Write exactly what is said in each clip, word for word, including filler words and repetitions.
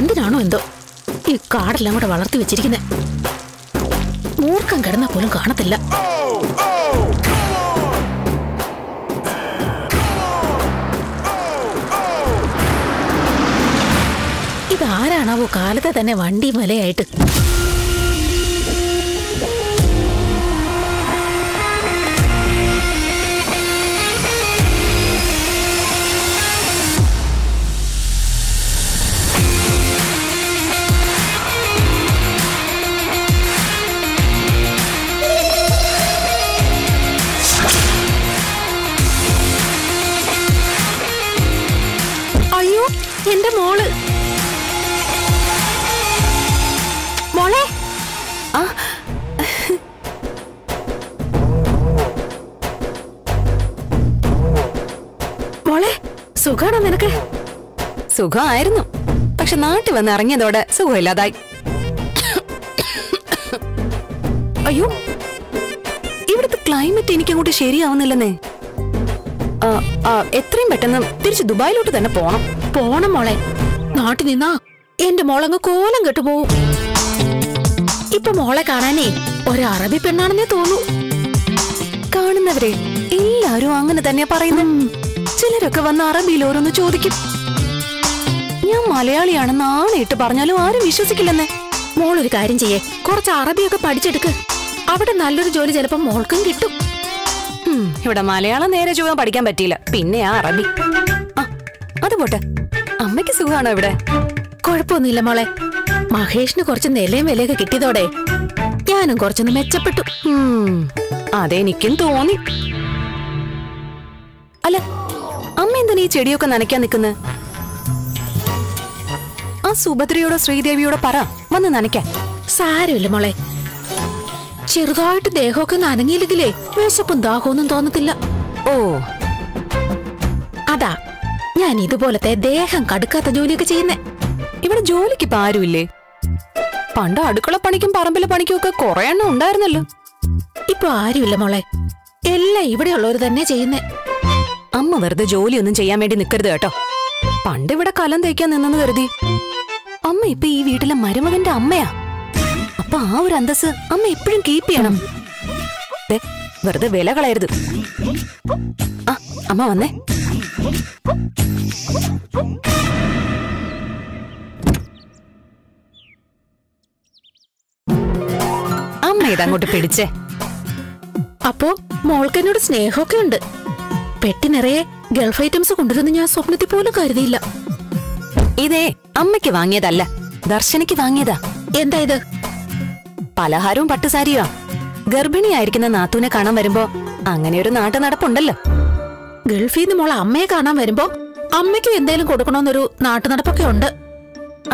എന്തിനാണോ എന്തോ ഈ കാടെല്ലാം കൂടെ വളർത്തി വെച്ചിരിക്കുന്നെ. മൂർഖം കിടന്നാ പോലും കാണത്തില്ല. ഇതാരാണാവോ കാലത്തെ തന്നെ വണ്ടി മലയായിട്ട്. എന്റെ മോള് മോളെ ആ മോളെ സുഖാണോ നിനക്ക്? സുഖമായിരുന്നു, പക്ഷെ നാട്ടിൽ വന്ന് ഇറങ്ങിയതോടെ സുഖമില്ലാതായി. അയ്യോ, ഇവിടുത്തെ ക്ലൈമറ്റ് എനിക്ക് അങ്ങോട്ട് ശരിയാവുന്നില്ലെന്നേ. എത്രയും പെട്ടെന്ന് തിരിച്ച് ദുബായിലോട്ട് തന്നെ പോണം. പോണം മോളെ, നാട്ടിൽ നിന്നാ എന്റെ മോളങ്ങ് കോലം കെട്ടുപോകും. ഇപ്പൊ മോളെ കാണാനേ ഒരു അറബി പെണ്ണാണെന്നേ തോന്നൂ. കാണുന്നവരെ എല്ലാരും അങ്ങനെ തന്നെയാ പറയുന്നു. ചിലരൊക്കെ വന്ന് അറബിയിലോരൊന്ന് ചോദിക്കും. ഞാൻ മലയാളിയാണെന്ന് ആണേട്ട് പറഞ്ഞാലും ആരും വിശ്വസിക്കില്ലെന്നേ. മോളൊരു കാര്യം ചെയ്യേ, കുറച്ച് അറബിയൊക്കെ പഠിച്ചെടുക്ക്. അവിടെ നല്ലൊരു ജോലി ചിലപ്പോ മോൾക്കും കിട്ടും. ഇവിടെ മലയാളം നേരെ ചൊവ്വേ പഠിക്കാൻ പറ്റിയില്ല, പിന്നെ ആ അറബി. ആ അത് പോട്ടെ, അമ്മയ്ക്ക് സുഖമാണോ ഇവിടെ? കുഴപ്പമൊന്നുമില്ല മോളെ. മഹേഷിന് കുറച്ച് നിലയും വിലയൊക്കെ കിട്ടിയതോടെ ഞാനും കുറച്ചൊന്ന് മെച്ചപ്പെട്ടു. അതെനിക്കും തോന്നി. അല്ല, അമ്മ എന്തിനാ ഈ ചെടിയൊക്കെ നനയ്ക്കാൻ നിൽക്കുന്നത്? ആ സുഭദ്രയോടോ ശ്രീദേവിയോടോ പറ വന്ന് നനയ്ക്കാൻ. സാരമില്ല മോളെ, ചെറുതായിട്ട് ദേഹമൊക്കെ നനങ്ങിയില്ലെങ്കിലേ വിശപ്പും ദാഹമൊന്നും തോന്നത്തില്ല. ഓ അതാ ഞാൻ ഇതുപോലത്തെ ദേഹം കടുക്കാത്ത ജോലിയൊക്കെ ചെയ്യുന്നേ. ഇവിടെ ജോലിക്ക് ഇപ്പൊ ആരുമില്ലേ? പണ്ട് അടുക്കള പണിക്കും പറമ്പിലെ പണിക്കും ഒക്കെ കുറെ എണ്ണം ഉണ്ടായിരുന്നല്ലോ. ഇപ്പൊ ആരുമില്ല മോളെ, എല്ലാം ഇവിടെയുള്ളവര് തന്നെ ചെയ്യുന്നേ. അമ്മ വെറുതെ ജോലിയൊന്നും ചെയ്യാൻ വേണ്ടി നിക്കരുത് കേട്ടോ. പണ്ട് ഇവിടെ കലം തേക്കാൻ നിന്നെന്ന് കരുതി അമ്മ ഇപ്പൊ ഈ വീട്ടിലെ മരുമകന്റെ അമ്മയാ. അപ്പൊ ആ ഒരു അന്തസ് അമ്മ എപ്പോഴും കീപ്പ് ചെയ്യണം. വെറുതെ വില കളയരുത്. ആ അമ്മ വന്നേ. അമ്മ ഇതങ്ങോട്ട് പിടിച്ചേ. അപ്പോ മോൾക്ക് എന്നോട് സ്നേഹമൊക്കെ ഉണ്ട്. പെട്ടി നിറയെ ഗൾഫ് ഐറ്റംസ് കൊണ്ടുവരുന്ന ഞാൻ സ്വപ്നത്തിൽ പോലും കരുതിയില്ല. ഇതേ അമ്മയ്ക്ക് വാങ്ങിയതല്ല, ദർശനയ്ക്ക് വാങ്ങിയതാ. എന്താ ഇത്? പലഹാരവും പട്ടുസാരിയോ? ഗർഭിണിയായിരിക്കുന്ന നാത്തൂനെ കാണാൻ വരുമ്പോ അങ്ങനെ ഒരു നാട്ടു നടപ്പുണ്ടല്ലോ. ഗൾഫീന്ന് മോളെ അമ്മയെ കാണാൻ വരുമ്പോ അമ്മയ്ക്ക് എന്തേലും കൊടുക്കണമെന്നൊരു നാട്ടു നടപ്പൊക്കെ ഉണ്ട്.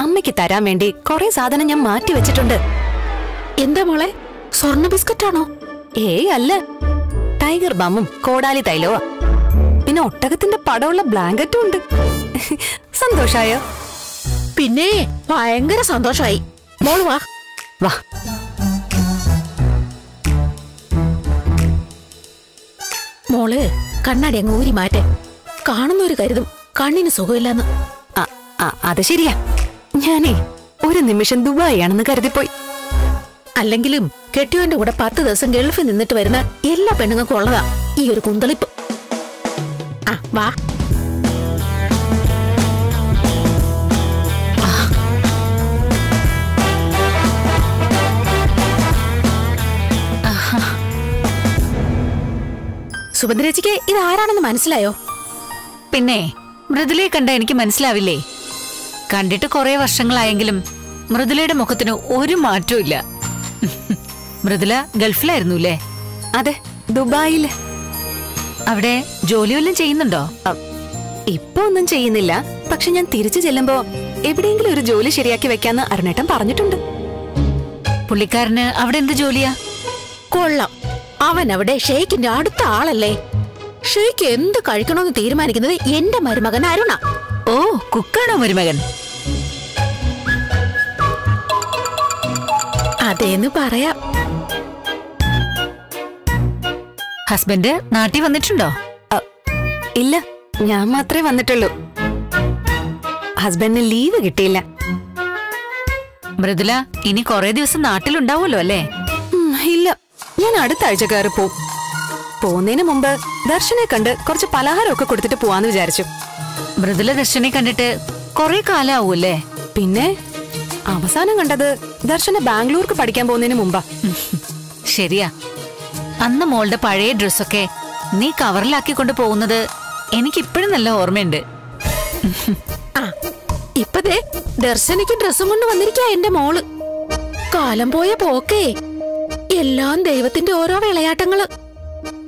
അമ്മയ്ക്ക് തരാൻ വേണ്ടി കൊറേ സാധനം ഞാൻ മാറ്റി വെച്ചിട്ടുണ്ട്. എന്താ മോളെ, സ്വർണ്ണ ബിസ്ക്കറ്റാണോ? ഏയ് അല്ല, ടൈഗർ ബാമും കോടാലി തൈലവും പിന്നെ ഒട്ടകത്തിന്റെ പടമുള്ള ബ്ലാങ്കറ്റും ഉണ്ട്. സന്തോഷായോ? പിന്നെ ഭയങ്കര സന്തോഷായി. മോള് വാ വാ. മോള് കണ്ണാടി അങ്ങ് ഊരി മാറ്റേ, കാണുന്നൊരു കരുതും കണ്ണിന് സുഖമില്ലെന്ന്. അത് ശരിയാ, ഞാനേ ഒരു നിമിഷം ദുബായാണെന്ന് കരുതിപ്പോയി. അല്ലെങ്കിലും കെട്ടിയോന്റെ കൂടെ പത്ത് ദിവസം ഗൾഫിൽ നിന്നിട്ട് വരുന്ന എല്ലാ പെണ്ണുങ്ങൾക്കും ഉള്ളതാ ഈ ഒരു കുന്തളിപ്പ്. ആ വാ. സുഭദ്രേച്ചിക്ക് ഇതാരാണെന്ന് മനസ്സിലായോ? പിന്നെ മൃദുലയെ കണ്ട എനിക്ക് മനസ്സിലാവില്ലേ? കണ്ടിട്ട് കുറെ വർഷങ്ങളായെങ്കിലും മൃദുലയുടെ മുഖത്തിന് ഒരു മാറ്റവും ഇല്ല. മൃദുല ഗൾഫിലായിരുന്നുല്ലേ? അതെ, ദുബായില്. അവിടെ ജോലി വല്ലതും ചെയ്യുന്നുണ്ടോ? ഇപ്പൊ ഒന്നും ചെയ്യുന്നില്ല, പക്ഷെ ഞാൻ തിരിച്ചു ചെല്ലുമ്പോ എവിടെയെങ്കിലും ഒരു ജോലി ശരിയാക്കി വെക്കാന്ന് അരുണേട്ടൻ പറഞ്ഞിട്ടുണ്ട്. പുള്ളിക്കാരന് അവിടെ എന്ത് ജോലിയാ? കൊള്ളാം, അവൻ അവിടെ ഷെയ്ഖിന്റെ അടുത്ത ആളല്ലേ? ഷെയ്ഖ് എന്ത് കഴിക്കണമെന്ന് തീരുമാനിക്കുന്നത് എന്റെ മരുമകൻ അരുണ. ഓ, കുക്കാണോ മരുമകൻ? അതേന്ന് പറയാം. ഹസ്ബൻഡ് നാട്ടിൽ വന്നിട്ടുണ്ടോ? ഇല്ല, ഞാൻ മാത്രമേ വന്നിട്ടുള്ളൂ. ഹസ്ബൻഡിന് ലീവ് കിട്ടിയില്ല. മൃദുല, ഇനി കൊറേ ദിവസം നാട്ടിലുണ്ടാവുമല്ലോ അല്ലേ? ഇല്ല, ഞാൻ അടുത്ത ആഴ്ച കയറി പോവും. പോകുന്നതിന് മുമ്പ് ദർശനെ കണ്ട് കുറച്ച് പലഹാരമൊക്കെ കൊടുത്തിട്ട് പോവാന്ന് വിചാരിച്ചു. മൃദുല ദർശനെ കണ്ടിട്ട് കൊറേ കാലം ആവൂല്ലേ? പിന്നെ അവസാനം കണ്ടത് ദർശന ബാംഗ്ലൂർക്ക് പഠിക്കാൻ പോകുന്നതിന് മുമ്പാ. ശരിയാ, അന്ന് മോളുടെ പഴയ ഡ്രസ്സൊക്കെ നീ കവറിലാക്കി കൊണ്ട് പോകുന്നത് എനിക്കിപ്പോഴും നല്ല ഓർമ്മയുണ്ട്. ഇപ്പതേ ദർശനയ്ക്ക് ഡ്രസ്സും കൊണ്ട് വന്നിരിക്കാ എന്റെ മോള്. കാലം പോയ പോക്കേ, എല്ലാം ദൈവത്തിന്റെ ഓരോ വിളയാട്ടങ്ങള്.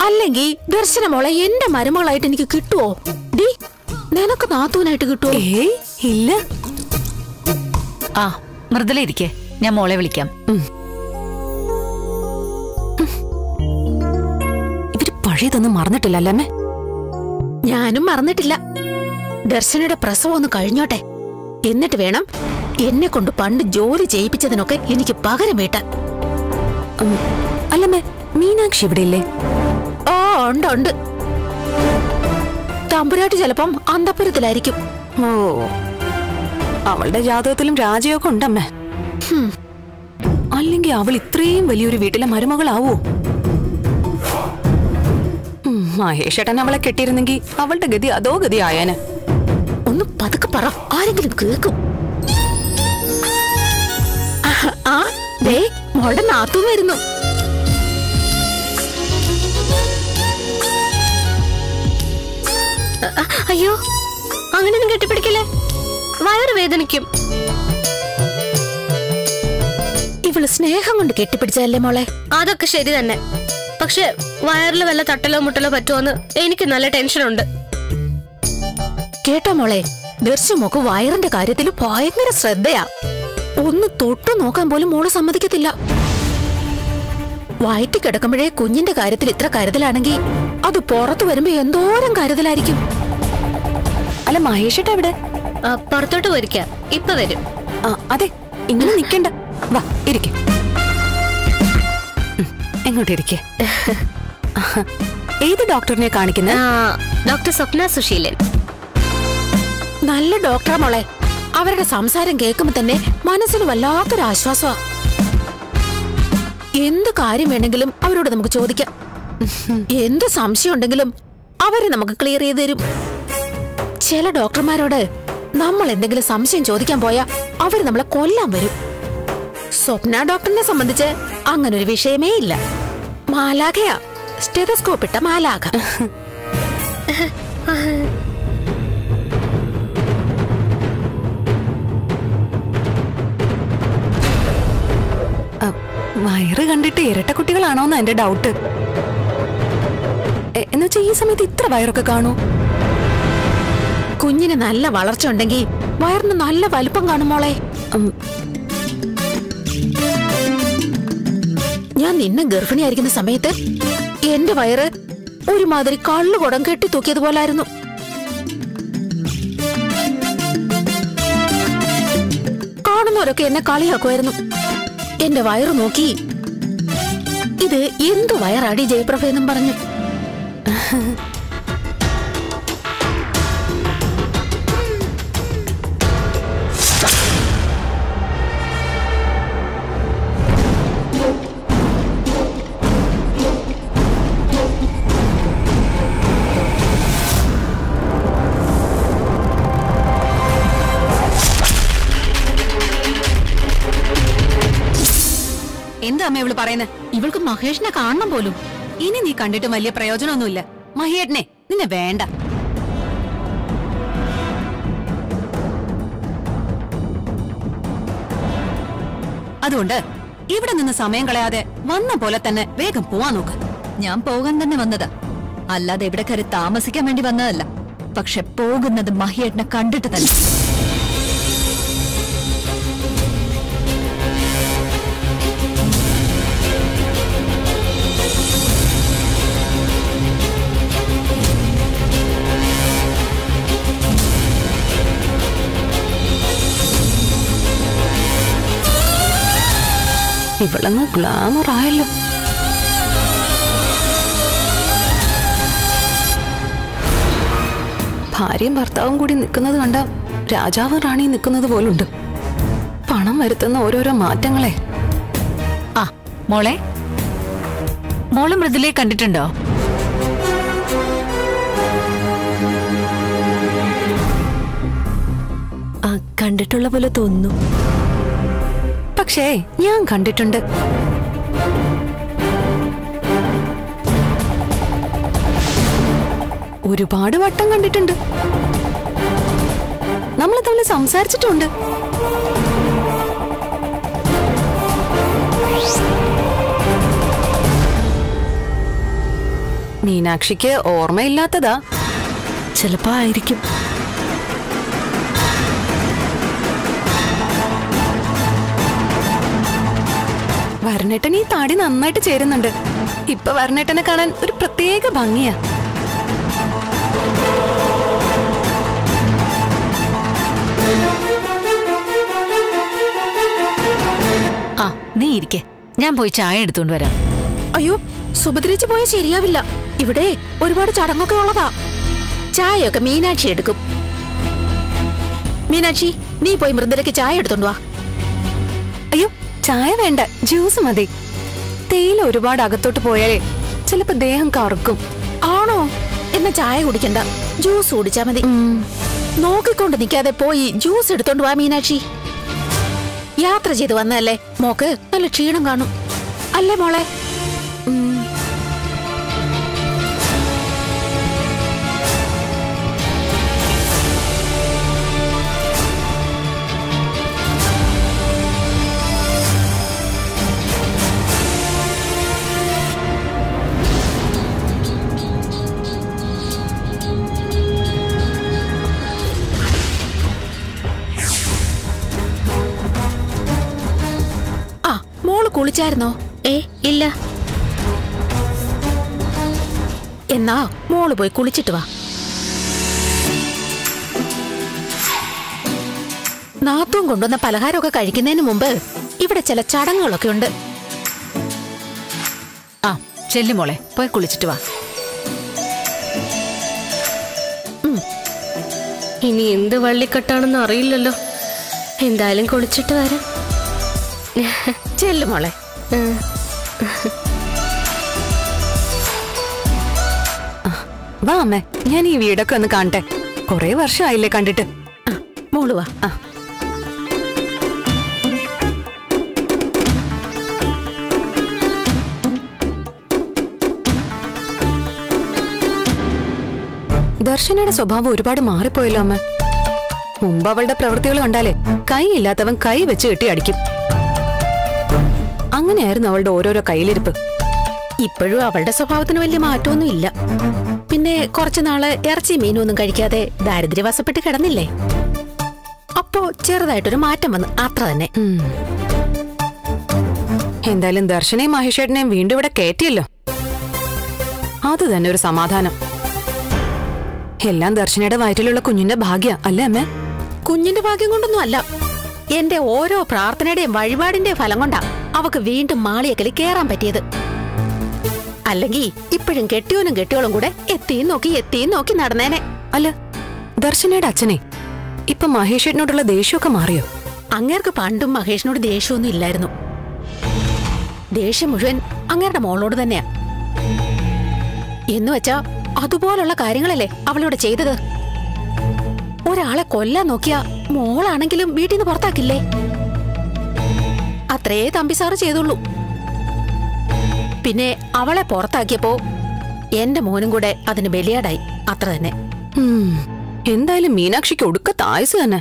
അല്ലെങ്കിൽ ദർശന മോളെ എന്റെ മരുമകളായിട്ട് എനിക്ക് കിട്ടുവോ? ഡി, നിനക്ക് നാത്തൂനായിട്ട് കിട്ടുവോ? ഇല്ല. ആ മൃദുല ഇരിക്കേ, ഞാൻ മോളെ വിളിക്കാം. ഇവര് പഴയതൊന്നും മറന്നിട്ടില്ല അല്ലമ്മേ? ഞാനും മറന്നിട്ടില്ല. ദർശനയുടെ പ്രസവം ഒന്ന് കഴിഞ്ഞോട്ടെ, എന്നിട്ട് വേണം എന്നെ കൊണ്ട് പണ്ട് ജോലി ചെയ്യിപ്പിച്ചതിനൊക്കെ എനിക്ക് പകരം വീട്ടാൻ. അല്ലമ്മേ, മീനാക്ഷി ഇവിടെ ഇല്ലേ? ഓ ഉണ്ട് ഉണ്ട്, തമ്പുരാട്ടി ചിലപ്പം അന്തപുരത്തിലായിരിക്കും. ഓ, അവളുടെ ജാതകത്തിലും രാജയൊക്കെ ഉണ്ടമ്മേ. അല്ലെങ്കിൽ അവൾ ഇത്രയും വലിയൊരു വീട്ടിലെ മരുമകളാവോ? മഹേഷേട്ടൻ അവളെ കെട്ടിയിരുന്നെങ്കിൽ അവളുടെ ഗതി അതോ ഗതി ആയാന്. ഒന്ന് പതുക്കെ പറ, ആരെങ്കിലും കേൾക്കും. ആ ദേ മോളുടെ നാത്തും വരുന്നു. അയ്യോ, അങ്ങനെയൊന്നും കെട്ടിപ്പിടിക്കല്ലേ, വയറ് വേദനിക്കും. ഇവള് സ്നേഹം കൊണ്ട് കെട്ടിപ്പിടിച്ചല്ലേ മോളെ? അതൊക്കെ ശരി തന്നെ, പക്ഷെ വയറിൽ വല്ല തട്ടലോ മുട്ടലോ പറ്റുമോന്ന് എനിക്ക് നല്ല ടെൻഷനുണ്ട്. കേട്ടോ മോളെ, ദർശമൊക്കെ വയറിന്റെ കാര്യത്തിൽ ഭയങ്കര ശ്രദ്ധയാ. ഒന്ന് തൊട്ടു നോക്കാൻ പോലും മോള് സമ്മതിക്കത്തില്ല. വയറ്റി കിടക്കുമ്പോഴേ കുഞ്ഞിന്റെ കാര്യത്തിൽ ഇത്ര കരുതലാണെങ്കിൽ അത് പുറത്തു വരുമ്പോ എന്തോരം കരുതലായിരിക്കും. അല്ല മഹേഷേട്ട എവിടെ? പുറത്തോട്ട് പോയിരിക്കാം, ഇപ്പൊ വരും. അതെ, ഇങ്ങനെ നിക്കണ്ട, വാ ഇരിക്കേ. എങ്ങോട്ടിരിക്കേ? ഏത് ഡോക്ടറിനെ കാണിക്കുന്ന? ഡോക്ടർ സ്വപ്ന സുശീലൻ. നല്ല ഡോക്ടറാ മോളെ, അവരുടെ സംസാരം കേൾക്കുമ്പോ തന്നെ മനസ്സിന് വല്ലാത്തൊരു ആശ്വാസമാ. എന്ത് കാര്യം വേണമെങ്കിലും അവരോട് നമുക്ക് ചോദിക്കാം, എന്ത് സംശയം ഉണ്ടെങ്കിലും അവര് നമുക്ക് ക്ലിയർ ചെയ്ത് തരും. ചില ഡോക്ടർമാരോട് നമ്മൾ എന്തെങ്കിലും സംശയം ചോദിക്കാൻ പോയാൽ അവര് നമ്മളെ കൊല്ലാൻ വരും. സ്വപ്ന ഡോക്ടറിനെ സംബന്ധിച്ച് അങ്ങനൊരു വിഷയമേ ഇല്ല. മാലാഖയാ, സ്റ്റെതസ്കോപ്പ് ഇട്ട മാലാഖ. വയറ് കണ്ടിട്ട് ഇരട്ടക്കുട്ടികളാണോന്ന് എന്റെ ഡൗട്ട്. എന്നുവെച്ചാ ഈ സമയത്ത് ഇത്ര വയറൊക്കെ കാണൂ? കുഞ്ഞിന് നല്ല വളർച്ച ഉണ്ടെങ്കിൽ വയറിന് നല്ല വലുപ്പം കാണും മോളെ. ഞാൻ നിന്നെ ഗർഭിണിയായിരിക്കുന്ന സമയത്ത് എന്റെ വയറ് ഒരുമാതിരി കള്ളുകുടം കെട്ടി തൂക്കിയതുപോലായിരുന്നു. കാണുന്നവരൊക്കെ എന്നെ കളിയാക്കുമായിരുന്നു. എന്റെ വയറ് നോക്കി ഇത് എന്ത് വയറാടി ജയപ്രഭ എന്നും പറഞ്ഞു. എന്താ അമ്മ ഇവള് പറയുന്നത്? ഇവൾക്ക് മഹേഷിനെ കാണണം പോലും. ഇനി നീ കണ്ടിട്ട് വലിയ പ്രയോജനമൊന്നുമില്ല. മഹേഷിനെ നിന്നെ വേണ്ട. അതുകൊണ്ട് ഇവിടെ നിന്ന് സമയം കളയാതെ വന്ന പോലെ തന്നെ വേഗം പോവാൻ നോക്ക്. ഞാൻ പോകാൻ തന്നെ വന്നതാ, അല്ലാതെ ഇവിടെ കയറി താമസിക്കാൻ വേണ്ടി വന്നതല്ല. പക്ഷെ പോകുന്നത് മഹേഷിനെ കണ്ടിട്ട് തന്നെ. ഇവളങ്ങ് ഗ്ലാമർ ആയല്ലോ. ഭാര്യയും ഭർത്താവും കൂടി നിൽക്കുന്നത് കണ്ട രാജാവ് റാണി നിൽക്കുന്നത് പോലുണ്ട്. പണം വരുത്തുന്ന ഓരോരോ മാറ്റങ്ങളെ. ആ മോളെ, മോള് മൃദുലയെ കണ്ടിട്ടുണ്ടോ? ആ, കണ്ടിട്ടുള്ള പോലെ തോന്നുന്നു. പക്ഷേ ഞാൻ കണ്ടിട്ടുണ്ട്. ഒരുപാട് വട്ടം കണ്ടിട്ടുണ്ട്. നമ്മൾ തമ്മിൽ സംസാരിച്ചിട്ടുണ്ട്. മീനാക്ഷിക്ക് ഓർമ്മയില്ലാത്തതാ ചിലപ്പോ ആയിരിക്കും. വരണേട്ടൻ ഈ താടി നന്നായിട്ട് ചേരുന്നുണ്ട്. ഇപ്പൊ വരണേട്ടനെ കാണാൻ ഒരു പ്രത്യേക ഭംഗിയാ. ആ, നീ ഇരിക്കേ, ഞാൻ പോയി ചായ എടുത്തോണ്ട് വരാം. അയ്യോ, സുഭദ്രേച്ച് പോയാൽ ശരിയാവില്ല. ഇവിടെ ഒരുപാട് ചടങ്ങൊക്കെ ഉള്ളതാ. ചായയൊക്കെ മീനാക്ഷി എടുക്കും. മീനാക്ഷി, നീ പോയി മൃദുലയ്ക്ക് ചായ എടുത്തോണ്ട് വാ. അയ്യോ, ചായ വേണ്ട, ജ്യൂസ് മതി. തേയില ഒരുപാട് അകത്തോട്ട് പോയാലേ ചിലപ്പോ ദേഹം കറുക്കും. ആണോ? എന്നാ ചായ കുടിക്കണ്ട, ജ്യൂസ് കുടിച്ചാ മതി. നോക്കിക്കൊണ്ട് നിൽക്കാതെ പോയി ജ്യൂസ് എടുത്തോണ്ട് വാ മീനാക്ഷി. യാത്ര ചെയ്ത് വന്നതല്ലേ, മോക്ക് നല്ല ക്ഷീണം കാണും അല്ലേ മോളെ? കുളിച്ചായിരുന്നോ? ഏ ഇല്ല. എന്നാ മോള് പോയി കുളിച്ചിട്ട് വാ. നാത്തും കൊണ്ടുവന്ന പലഹാരമൊക്കെ കഴിക്കുന്നതിന് മുമ്പ് ഇവിടെ ചില ചടങ്ങുകളൊക്കെ ഉണ്ട്. ആ ചെല്ലു മോളെ, പോയി കുളിച്ചിട്ട് വാ. ഇനി എന്ത് വള്ളിക്കെട്ടാണെന്ന് അറിയില്ലല്ലോ. എന്തായാലും കുളിച്ചിട്ട് വരാം. ചെല്ലു മോളെ. വാ അമ്മേ, ഞാൻ ഈ വീടൊക്കെ ഒന്ന് കാണട്ടെ. കൊറേ വർഷമായില്ലേ കണ്ടിട്ട്. മോള് വാ. ദർശനയുടെ സ്വഭാവം ഒരുപാട് മാറിപ്പോയല്ലോ അമ്മ. മുമ്പ് അവളുടെ പ്രവൃത്തികൾ കണ്ടാലേ കൈ ഇല്ലാത്തവൻ കൈ വെച്ച് കെട്ടി അടിക്കും. അങ്ങനെയായിരുന്നു അവളുടെ ഓരോരോ കയ്യിലിരിപ്പ്. ഇപ്പോഴും അവളുടെ സ്വഭാവത്തിന് വലിയ മാറ്റമൊന്നും ഇല്ല. പിന്നെ കുറച്ചുനാള് ഇറച്ചി മീനൊന്നും കഴിക്കാതെ ദാരിദ്ര്യവശപ്പെട്ട് കിടന്നില്ലേ? അപ്പോ ചെറുതായിട്ടൊരു മാറ്റം വന്നു, അത്ര തന്നെ. എന്തായാലും ദർശനയും മഹേഷേട്ടനെയും വീണ്ടും ഇവിടെ കയറ്റിയല്ലോ, അത് തന്നെ ഒരു സമാധാനം. എല്ലാം ദർശനയുടെ വയറ്റിലുള്ള കുഞ്ഞിന്റെ ഭാഗ്യ അല്ലേ അമ്മേ? കുഞ്ഞിന്റെ ഭാഗ്യം കൊണ്ടൊന്നും അല്ല, എന്റെ ഓരോ പ്രാർത്ഥനയുടെയും വഴിപാടിന്റെയും ഫലം കൊണ്ടാ അവക്ക് വീണ്ടും മാളിയക്കല് കേറാൻ പറ്റിയത്. അല്ലെങ്കിൽ ഇപ്പോഴും കെട്ടിയോനും കെട്ടിയോളും കൂടെ എത്തിയും നോക്കി എത്തിയും നോക്കി നടന്നേനെ. അല്ല, ദർശനയുടെ അച്ഛനെ ഇപ്പൊ മഹേഷേട്ടനോടുള്ള ദേഷ്യമൊക്കെ മാറിയോ? അങ്ങേർക്ക് പണ്ടും മഹേഷിനോട് ദേഷ്യമൊന്നും ഇല്ലായിരുന്നു. ദേഷ്യം മുഴുവൻ അങ്ങേരുടെ മോളോട് തന്നെയാ. എന്നുവെച്ചാ അതുപോലുള്ള കാര്യങ്ങളല്ലേ അവളിവിടെ ചെയ്തത്. ഒരാളെ കൊല്ലാൻ നോക്കിയ മോളാണെങ്കിലും വീട്ടിൽ നിന്ന് പുറത്താക്കില്ലേ? അത്രേ തമ്പി സാറ് ചെയ്തുള്ളൂ. പിന്നെ അവളെ പുറത്താക്കിയപ്പോ എന്റെ മോനും കൂടെ അതിന് ബലിയാടായി, അത്ര തന്നെ. എന്തായാലും മീനാക്ഷിക്ക് ഒടുക്കത്തെ ആയുസ് തന്നെ.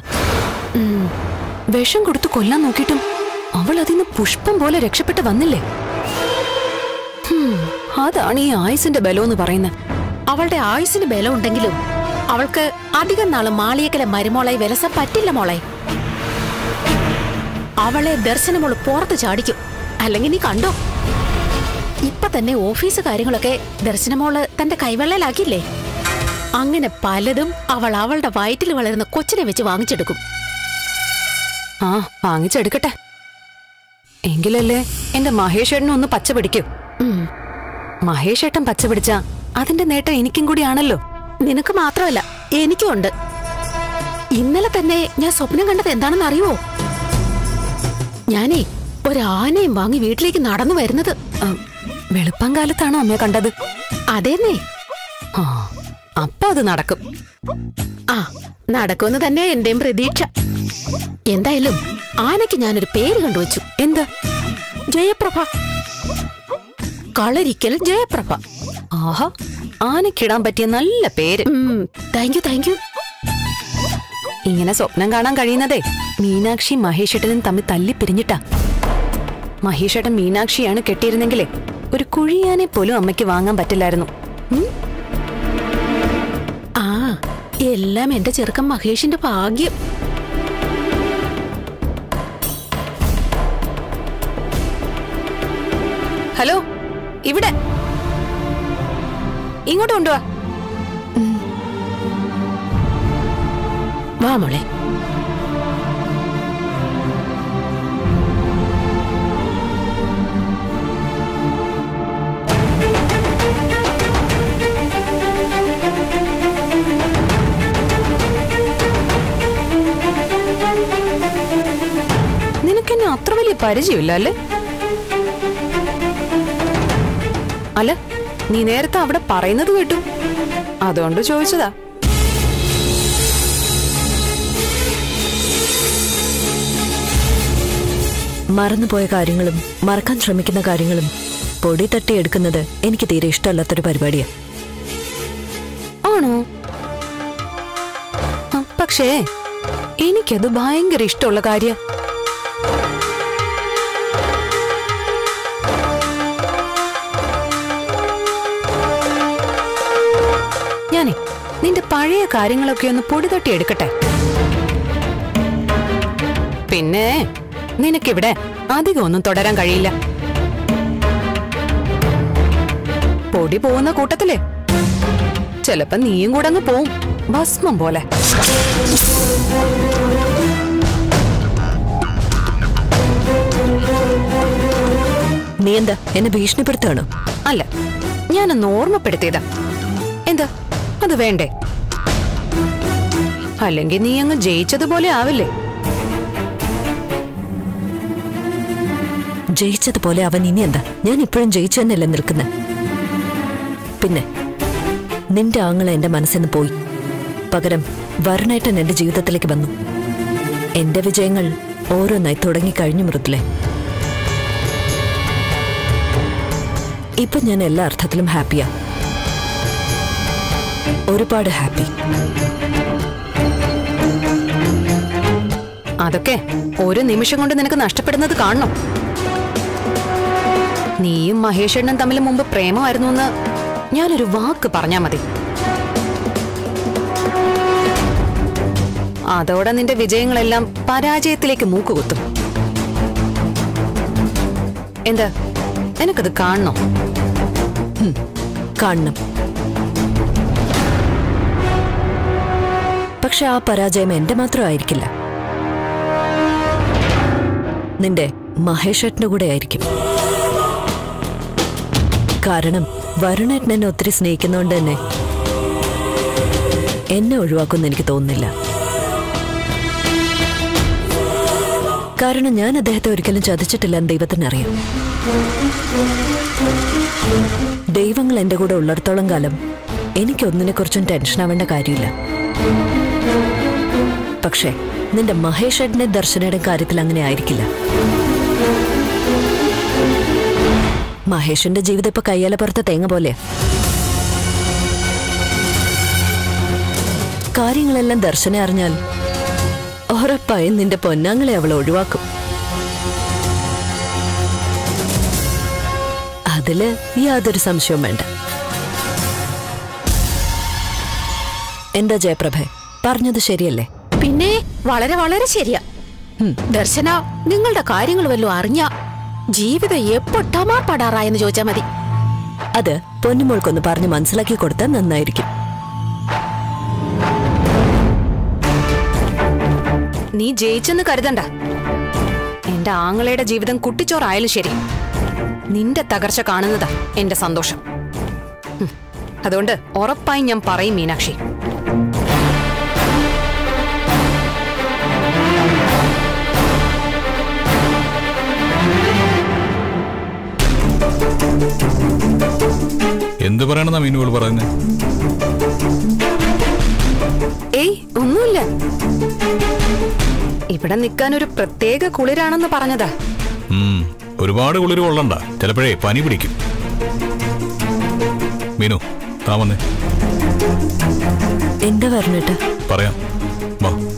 വിഷം കൊടുത്ത് കൊല്ലാൻ നോക്കിയിട്ടും അവൾ അതിന്ന് പുഷ്പം പോലെ രക്ഷപ്പെട്ട് വന്നില്ലേ? അതാണ് ഈ ആയുസിന്റെ ബലമെന്ന് പറയുന്നത്. അവളുടെ ആയുസിന് ബലം ഉണ്ടെങ്കിലും അവൾക്ക് അധികം നാളും മാളിയേക്കലെ മരുമോളായി വിലസാൻ പറ്റില്ല മോളെ. അവളെ ദർശനമോള് പുറത്ത് ചാടിക്കും. അല്ലെങ്കിൽ നീ കണ്ടോ, ഇപ്പൊ തന്നെ ഓഫീസ് കാര്യങ്ങളൊക്കെ ദർശനമോള് തന്റെ കൈവെള്ളയിലാക്കിയില്ലേ? അങ്ങനെ പലതും അവൾ അവളുടെ വയറ്റിൽ വളരുന്ന കൊച്ചിനെ വെച്ച് വാങ്ങിച്ചെടുക്കും. ആ, വാങ്ങിച്ചെടുക്കട്ടെ, എങ്കിലല്ലേ എന്റെ മഹേഷേട്ടനൊന്ന് പച്ച പിടിക്കും. മഹേഷേട്ടൻ പച്ച പിടിച്ച അതിന്റെ നേട്ടം എനിക്കും കൂടിയാണല്ലോ. നിനക്ക് മാത്രമല്ല, എനിക്കും ഉണ്ട്. ഇന്നലെ തന്നെ ഞാൻ സ്വപ്നം കണ്ടത് എന്താണെന്ന് അറിയുമോ? ഞാനേ ഒരാനയും വാങ്ങി വീട്ടിലേക്ക് നടന്നു വരുന്നത്. വെളുപ്പം കാലത്താണോ അമ്മയെ കണ്ടത്? അതേന്നേ. ആ അപ്പൊ അത് നടക്കും. ആ നടക്കുമെന്ന് തന്നെ എന്റെയും പ്രതീക്ഷ. എന്തായാലും ആനയ്ക്ക് ഞാനൊരു പേര് കണ്ടുവച്ചു. എന്താ? ജയപ്രഭ. കളരിക്കൽ ജയപ്രഭ. ആഹാ, ആനയ്ക്കിടാൻ പറ്റിയ നല്ല പേര്. Thank you thank you. ഇങ്ങനെ സ്വപ്നം കാണാൻ കഴിയുന്നതേ മീനാക്ഷി മഹേഷേട്ടനും തമ്മിൽ തല്ലി പിരിഞ്ഞിട്ടാ. മഹേഷേട്ടൻ മീനാക്ഷിയാണ് കെട്ടിയിരുന്നെങ്കിലേ ഒരു കുഴിയാനെ പോലും അമ്മയ്ക്ക് വാങ്ങാൻ പറ്റില്ലായിരുന്നു. ആ എല്ലാം എന്റെ ചെറുക്കൻ മഹേഷിന്റെ ഭാഗ്യം. ഹലോ, ഇവിടെ ഇങ്ങോട്ട് കൊണ്ടുവാ. വാ മോളെ. നിനക്കെന്നെ അത്ര വലിയ പരിചയമില്ല അല്ലേ? അല്ല, നീ നേരത്തെ അവിടെ പറയുന്നത് കേട്ടു, അതുകൊണ്ട് ചോദിച്ചതാ. മറന്നുപോയ കാര്യങ്ങളും മറക്കാൻ ശ്രമിക്കുന്ന കാര്യങ്ങളും പൊടി തട്ടി എടുക്കുന്നത് എനിക്ക് തീരെ ഇഷ്ടമല്ലാത്തൊരു പരിപാടിയാ. ആണോ? പക്ഷേ എനിക്കത് ഭയങ്കര ഇഷ്ടമുള്ള കാര്യ. ഞാനേ നിന്റെ പഴയ കാര്യങ്ങളൊക്കെ ഒന്ന് പൊടി തട്ടി എടുക്കട്ടെ. പിന്നെ നിനക്കിവിടെ അധികം ഒന്നും തുടരാൻ കഴിയില്ല. പൊടി പോകുന്ന കൂട്ടത്തില് ചിലപ്പോ നീയും കൂടെ അങ്ങ് പോവും, ഭസ്മം പോലെ. നീ എന്താ എന്നെ ഭീഷണിപ്പെടുത്തുകയാണോ? അല്ല, ഞാനൊന്ന് ഓർമ്മപ്പെടുത്തിയതാ. എന്താ അത് വേണ്ടേ? അല്ലെങ്കിൽ നീ അങ്ങ് ജയിച്ചതുപോലെ ആവില്ലേ? ജയിച്ചതുപോലെ അവൻ ഇനി എന്താ? ഞാൻ ഇപ്പോഴും ജയിച്ചു തന്നെയല്ല നിൽക്കുന്ന. പിന്നെ നിന്റെ ആങ്ങളെ എന്റെ മനസ്സിൽ നിന്ന് പോയി, പകരം വരുണേട്ടൻ എന്റെ ജീവിതത്തിലേക്ക് വന്നു. എന്റെ വിജയങ്ങൾ ഓരോന്നായി തുടങ്ങിക്കഴിഞ്ഞു മൃദുലേ. ഇപ്പൊ ഞാൻ എല്ലാ അർത്ഥത്തിലും ഹാപ്പിയാ, ഒരുപാട് ഹാപ്പി. അതൊക്കെ ഒരു നിമിഷം കൊണ്ട് നിനക്ക് നഷ്ടപ്പെടുന്നത് കാണണം. നീയും മഹേഷേണ്ണൻ തമ്മിൽ മുമ്പ് പ്രേമമായിരുന്നു എന്ന് ഞാനൊരു വാക്ക് പറഞ്ഞാ മതി, അതോടെ നിന്റെ വിജയങ്ങളെല്ലാം പരാജയത്തിലേക്ക് മൂക്കുകുത്തും. എന്താ എനിക്കത് കാണണോ? കാണണം. പക്ഷെ ആ പരാജയം എന്റെ മാത്രമായിരിക്കില്ല, നിന്റെ മഹേഷേട്ടൻ്റെ കൂടെ ആയിരിക്കും. കാരണം വരുണേട്ടൻ എന്നെ ഒത്തിരി സ്നേഹിക്കുന്നതുകൊണ്ട് തന്നെ എന്നെ ഒഴിവാക്കുമെന്ന് എനിക്ക് തോന്നുന്നില്ല. കാരണം ഞാൻ അദ്ദേഹത്തെ ഒരിക്കലും ചതിച്ചിട്ടില്ലെന്ന് ദൈവത്തിനറിയാം. ദൈവങ്ങൾ എൻ്റെ കൂടെ ഉള്ളിടത്തോളം കാലം എനിക്കൊന്നിനെക്കുറിച്ചും ടെൻഷനാവേണ്ട കാര്യമില്ല. പക്ഷേ നിന്റെ മഹേഷേട്ടൻ്റെ ദർശനയുടെ കാര്യത്തിൽ അങ്ങനെ ആയിരിക്കില്ല. മഹേഷിന്റെ ജീവിതം ഇപ്പൊ കയ്യാല പുറത്തെ തേങ്ങ പോലെ. കാര്യങ്ങളെല്ലാം ദർശന അറിഞ്ഞാൽ ഉറപ്പായും നിന്റെ പൊന്നാങ്ങളെ അവൾ ഒഴിവാക്കും. അതില് യാതൊരു സംശയവും വേണ്ട. എന്താ ജയപ്രഭേ, പറഞ്ഞത് ശരിയല്ലേ? പിന്നെ വളരെ വളരെ ശരിയാ ദർശന. നിങ്ങളുടെ കാര്യങ്ങൾ വല്ലതും അറിഞ്ഞ ജീവിതം എപ്പൊട്ടമാ പടാറായെന്ന് ചോദിച്ചാ മതി. അത് പൊന്നുമോൾക്കൊന്ന് പറഞ്ഞ് മനസ്സിലാക്കി കൊടുത്താൽ നന്നായിരിക്കും. നീ ജയിച്ചെന്ന് കരുതണ്ട. എന്റെ ആങ്ങളയുടെ ജീവിതം കുട്ടിച്ചോറായാലും ശരി, നിന്റെ തകർച്ച കാണുന്നതാ എന്റെ സന്തോഷം. അതുകൊണ്ട് ഉറപ്പായും ഞാൻ പറയും മീനാക്ഷി, പറയണെന്നാ മീനുവോട് പറയുന്നേ? ഏയ് ഒന്നുമില്ല, ഇവിടെ നിൽക്കാൻ ഒരു പ്രത്യേക കുളിരാണെന്ന് പറഞ്ഞതാ. ഒരുപാട് കുളിര് കൊള്ളണ്ട, ചിലപ്പോഴേ പനി പിടിക്കും. മീനു താ വന്നേ. എന്താ പറഞ്ഞിട്ട് പറയാം, വാ.